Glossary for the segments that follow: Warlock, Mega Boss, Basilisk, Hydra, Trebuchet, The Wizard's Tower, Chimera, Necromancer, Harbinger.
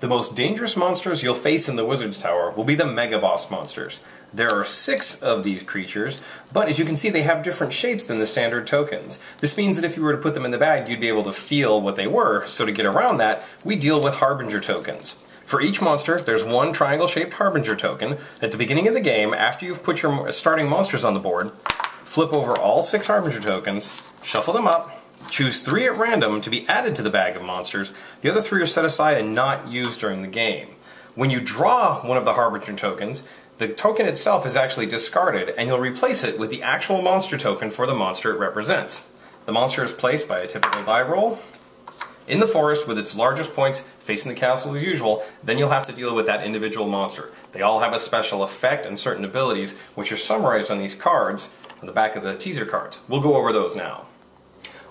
The most dangerous monsters you'll face in the Wizard's Tower will be the Mega Boss monsters. There are 6 of these creatures, but as you can see, they have different shapes than the standard tokens. This means that if you were to put them in the bag, you'd be able to feel what they were, so to get around that, we deal with Harbinger tokens. For each monster, there's 1 triangle-shaped Harbinger token. At the beginning of the game, after you've put your starting monsters on the board, flip over all 6 Harbinger tokens, shuffle them up, choose 3 at random to be added to the bag of monsters. The other 3 are set aside and not used during the game. When you draw one of the Harbinger tokens, the token itself is actually discarded, and you'll replace it with the actual monster token for the monster it represents. The monster is placed by a typical die roll in the forest with its largest points facing the castle as usual. Then you'll have to deal with that individual monster. They all have a special effect and certain abilities, which are summarized on these cards on the back of the teaser cards. We'll go over those now.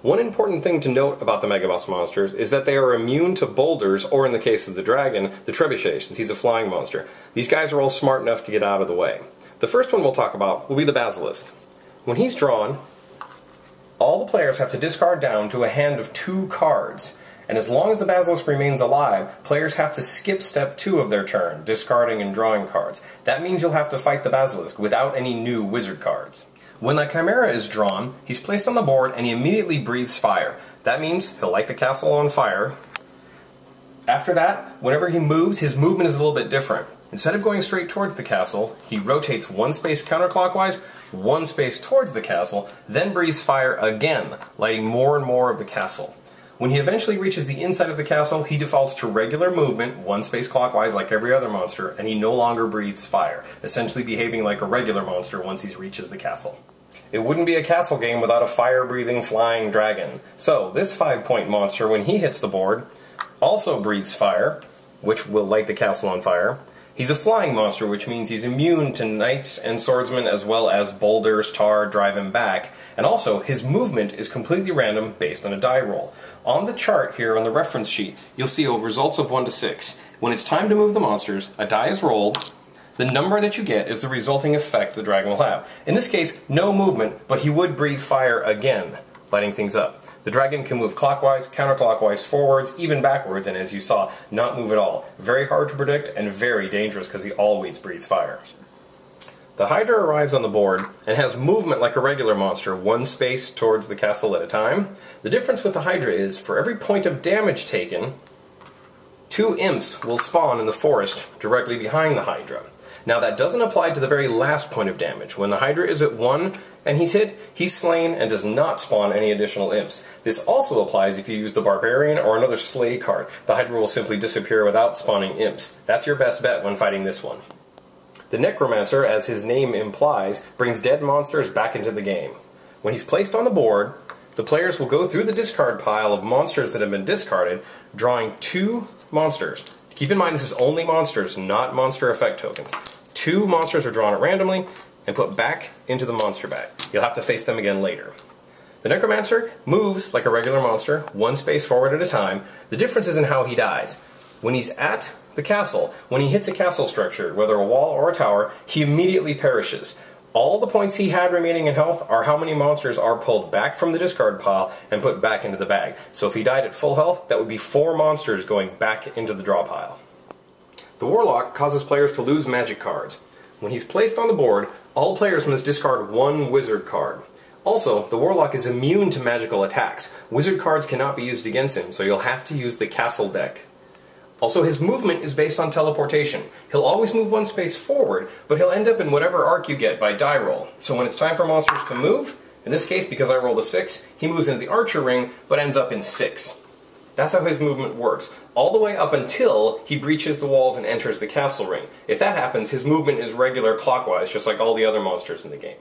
One important thing to note about the Mega Boss monsters is that they are immune to boulders, or in the case of the dragon, the trebuchet, since he's a flying monster. These guys are all smart enough to get out of the way. The first one we'll talk about will be the Basilisk. When he's drawn, all the players have to discard down to a hand of 2 cards, and as long as the Basilisk remains alive, players have to skip step 2 of their turn, discarding and drawing cards. That means you'll have to fight the Basilisk without any new wizard cards. When the Chimera is drawn, he's placed on the board and he immediately breathes fire. That means he'll light the castle on fire. After that, whenever he moves, his movement is a little bit different. Instead of going straight towards the castle, he rotates 1 space counterclockwise, 1 space towards the castle, then breathes fire again, lighting more and more of the castle. When he eventually reaches the inside of the castle, he defaults to regular movement, 1 space clockwise like every other monster, and he no longer breathes fire, essentially behaving like a regular monster once he reaches the castle. It wouldn't be a castle game without a fire-breathing flying dragon. So this 5-point monster, when he hits the board, also breathes fire, which will light the castle on fire. He's a flying monster, which means he's immune to knights and swordsmen, as well as boulders, tar, drive him back. And also, his movement is completely random based on a die roll. On the chart here on the reference sheet, you'll see results of 1 to 6. When it's time to move the monsters, a die is rolled. The number that you get is the resulting effect the dragon will have. In this case, no movement, but he would breathe fire again, lighting things up. The dragon can move clockwise, counterclockwise, forwards, even backwards, and as you saw, not move at all. Very hard to predict and very dangerous because he always breathes fire. The Hydra arrives on the board and has movement like a regular monster, 1 space towards the castle at a time. The difference with the Hydra is, for every point of damage taken, 2 imps will spawn in the forest directly behind the Hydra. Now that doesn't apply to the very last point of damage. When the Hydra is at 1 and he's hit, he's slain and does not spawn any additional imps. This also applies if you use the Barbarian or another Slay card. The Hydra will simply disappear without spawning imps. That's your best bet when fighting this one. The Necromancer, as his name implies, brings dead monsters back into the game. When he's placed on the board, the players will go through the discard pile of monsters that have been discarded, drawing 2 monsters. Keep in mind this is only monsters, not monster effect tokens. 2 monsters are drawn at randomly and put back into the monster bag. You'll have to face them again later. The Necromancer moves like a regular monster, 1 space forward at a time. The difference is in how he dies. When he's at the castle, when he hits a castle structure, whether a wall or a tower, he immediately perishes. All the points he had remaining in health are how many monsters are pulled back from the discard pile and put back into the bag. So if he died at full health, that would be 4 monsters going back into the draw pile. The Warlock causes players to lose magic cards. When he's placed on the board, all players must discard 1 wizard card. Also, the Warlock is immune to magical attacks. Wizard cards cannot be used against him, so you'll have to use the castle deck. Also, his movement is based on teleportation. He'll always move 1 space forward, but he'll end up in whatever arc you get by die roll. So when it's time for monsters to move, in this case because I rolled a 6, he moves into the archer ring, but ends up in 6. That's how his movement works, all the way up until he breaches the walls and enters the castle ring. If that happens, his movement is regular clockwise, just like all the other monsters in the game.